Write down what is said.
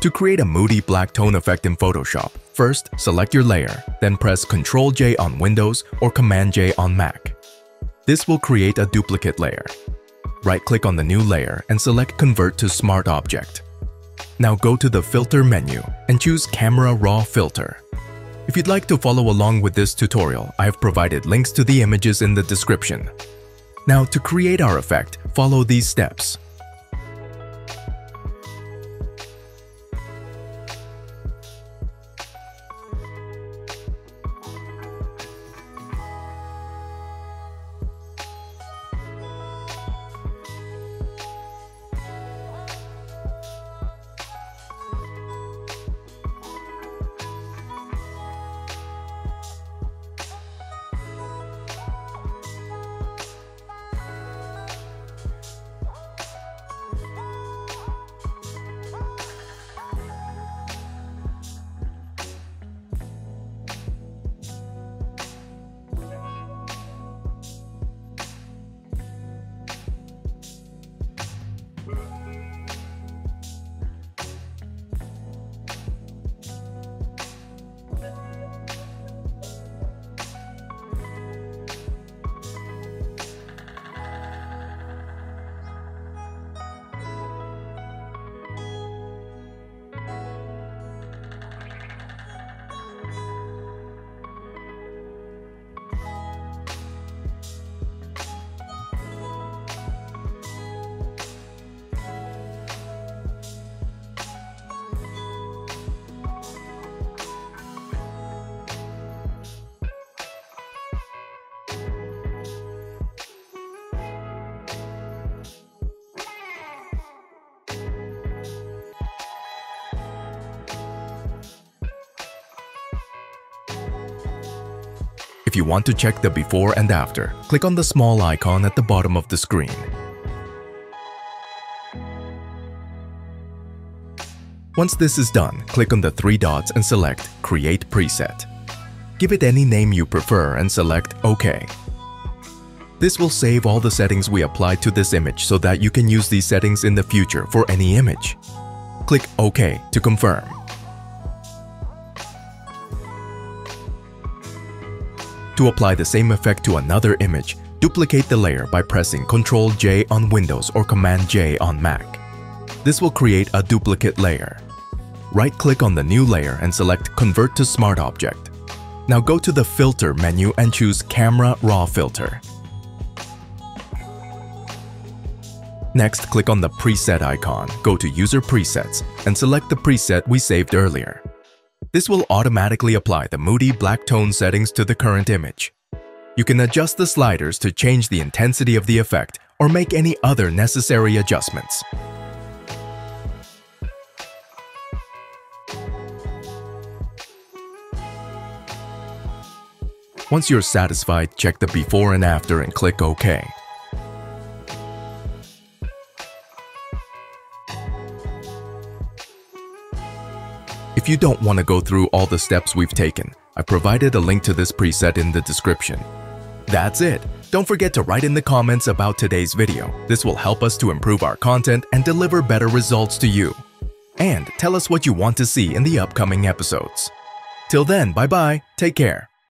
To create a moody black tone effect in Photoshop, first select your layer, then press Ctrl-J on Windows or Command-J on Mac. This will create a duplicate layer. Right-click on the new layer and select Convert to Smart Object. Now go to the Filter menu and choose Camera Raw Filter. If you'd like to follow along with this tutorial, I have provided links to the images in the description. Now to create our effect, follow these steps. If you want to check the before and after, click on the small icon at the bottom of the screen. Once this is done, click on the three dots and select Create Preset. Give it any name you prefer and select OK. This will save all the settings we applied to this image so that you can use these settings in the future for any image. Click OK to confirm. To apply the same effect to another image, duplicate the layer by pressing Ctrl-J on Windows or Command-J on Mac. This will create a duplicate layer. Right-click on the new layer and select Convert to Smart Object. Now go to the Filter menu and choose Camera Raw Filter. Next, click on the Preset icon, go to User Presets, and select the preset we saved earlier. This will automatically apply the moody black tone settings to the current image. You can adjust the sliders to change the intensity of the effect or make any other necessary adjustments. Once you're satisfied, check the before and after and click OK. If you don't want to go through all the steps we've taken, I provided a link to this preset in the description. That's it! Don't forget to write in the comments about today's video. This will help us to improve our content and deliver better results to you. And tell us what you want to see in the upcoming episodes. Till then, bye-bye, take care.